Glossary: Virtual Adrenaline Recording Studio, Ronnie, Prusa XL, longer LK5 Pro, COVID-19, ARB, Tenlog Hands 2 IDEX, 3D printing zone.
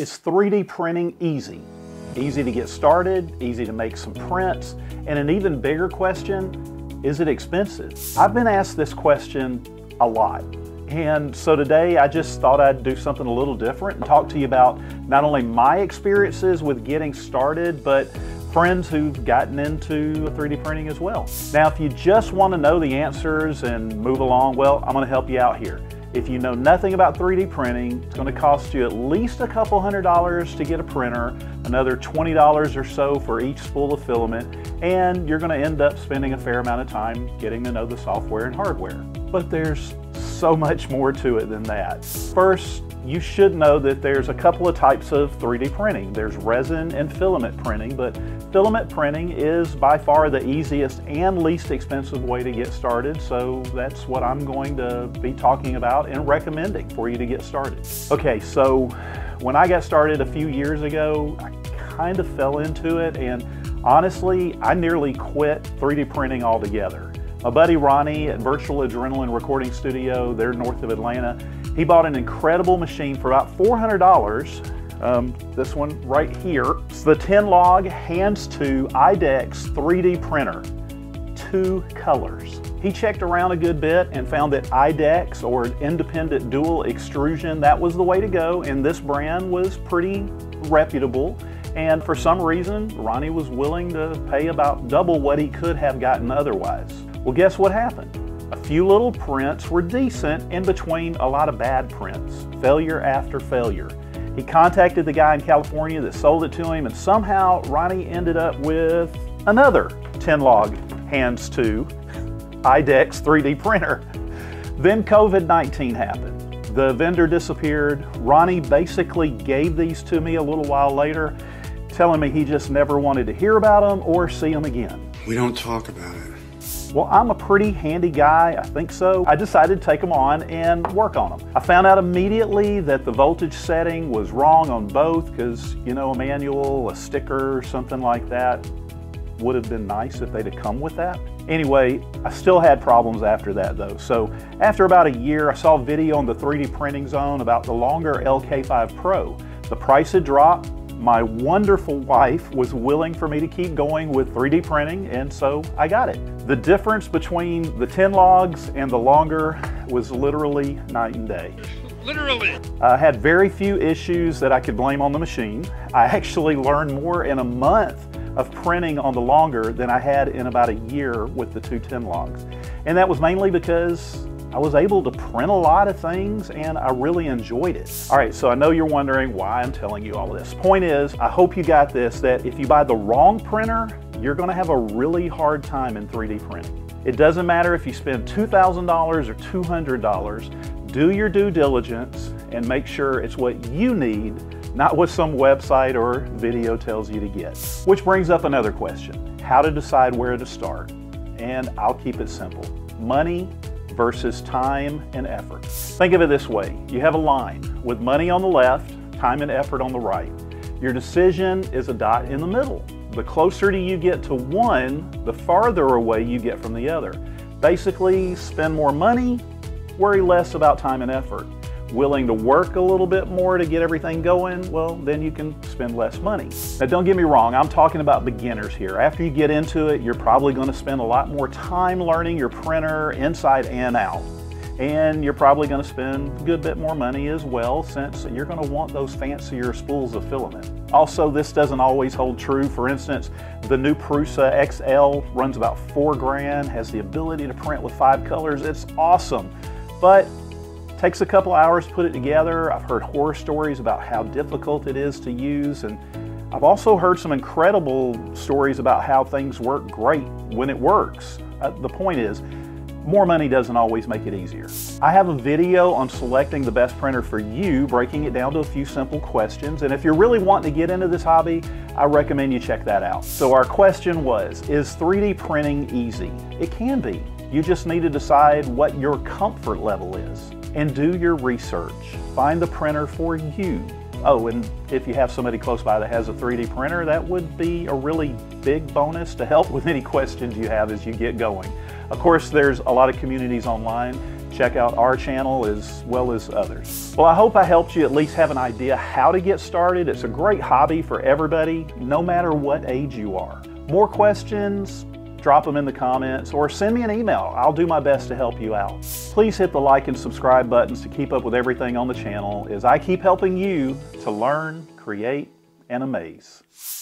It's 3D printing easy. Easy to get started, easy to make some prints, and an even bigger question, is it expensive? I've been asked this question a lot. And so today I just thought I'd do something a little different and talk to you about not only my experiences with getting started, but friends who've gotten into 3D printing as well. Now, if you just want to know the answers and move along, well, I'm going to help you out here. If you know nothing about 3D printing, it's going to cost you at least a couple $100s to get a printer, another $20 or so for each spool of filament, and you're going to end up spending a fair amount of time getting to know the software and hardware. But there's so much more to it than that. First, you should know that there's a couple of types of 3D printing. There's resin and filament printing, but filament printing is by far the easiest and least expensive way to get started, so that's what I'm going to be talking about and recommending for you to get started. Okay, so when I got started a few years ago, I kind of fell into it, and honestly, I nearly quit 3D printing altogether. My buddy Ronnie at Virtual Adrenaline Recording Studio, they're north of Atlanta, he bought an incredible machine for about $400, this one right here. It's the Tenlog Hands 2 IDEX 3D printer, 2 colors. He checked around a good bit and found that IDEX, or independent dual extrusion, that was the way to go, and this brand was pretty reputable. And for some reason, Ronnie was willing to pay about double what he could have gotten otherwise. Well, guess what happened? A few little prints were decent in between a lot of bad prints, failure after failure. He contacted the guy in California that sold it to him, and somehow Ronnie ended up with another Tenlog Hands 2 IDEX 3D printer. Then COVID-19 happened. The vendor disappeared. Ronnie basically gave these to me a little while later, telling me he just never wanted to hear about them or see them again. We don't talk about it. Well, I'm a pretty handy guy, I think so. I decided to take them on and work on them. I found out immediately that the voltage setting was wrong on both because, you know, a manual, a sticker, or something like that would have been nice if they'd have come with that. Anyway, I still had problems after that though. So after about a year, I saw a video on the 3D printing zone about the longer LK5 Pro. The price had dropped. My wonderful wife was willing for me to keep going with 3D printing, and so I got it. The difference between the Tenlogs and the longer was literally night and day. Literally. I had very few issues that I could blame on the machine. I actually learned more in a month of printing on the longer than I had in about a year with the 2 Tenlogs. And that was mainly because I was able to print a lot of things and I really enjoyed it. All right, so I know you're wondering why I'm telling you all this. Point is, I hope you got this, that if you buy the wrong printer, you're gonna have a really hard time in 3D printing. It doesn't matter if you spend $2,000 or $200, do your due diligence and make sure it's what you need, not what some website or video tells you to get. Which brings up another question, how to decide where to start. And I'll keep it simple, money versus time and effort. Think of it this way, you have a line with money on the left, time and effort on the right. Your decision is a dot in the middle. The closer you get to one, the farther away you get from the other. Basically, spend more money, worry less about time and effort. Willing to work a little bit more to get everything going, well, then you can spend less money. Now, don't get me wrong, I'm talking about beginners here. After you get into it, you're probably going to spend a lot more time learning your printer inside and out. And you're probably going to spend a good bit more money as well, since you're going to want those fancier spools of filament. Also, this doesn't always hold true. For instance, the new Prusa XL runs about $4,000, has the ability to print with 5 colors. It's awesome. But takes a couple hours to put it together. I've heard horror stories about how difficult it is to use, and I've also heard some incredible stories about how things work great when it works. The point is, more money doesn't always make it easier. I have a video on selecting the best printer for you, breaking it down to a few simple questions, and if you're really wanting to get into this hobby, I recommend you check that out. So our question was, is 3D printing easy? It can be. You just need to decide what your comfort level is. And do your research. Find the printer for you. Oh, and if you have somebody close by that has a 3D printer, that would be a really big bonus to help with any questions you have as you get going. Of course, there's a lot of communities online. check out our channel as well as others. Well, I hope I helped you at least have an idea how to get started. It's a great hobby for everybody, no matter what age you are. More questions? Drop them in the comments or send me an email. I'll do my best to help you out. Please hit the like and subscribe buttons to keep up with everything on the channel as I keep helping you to learn, create, and amaze.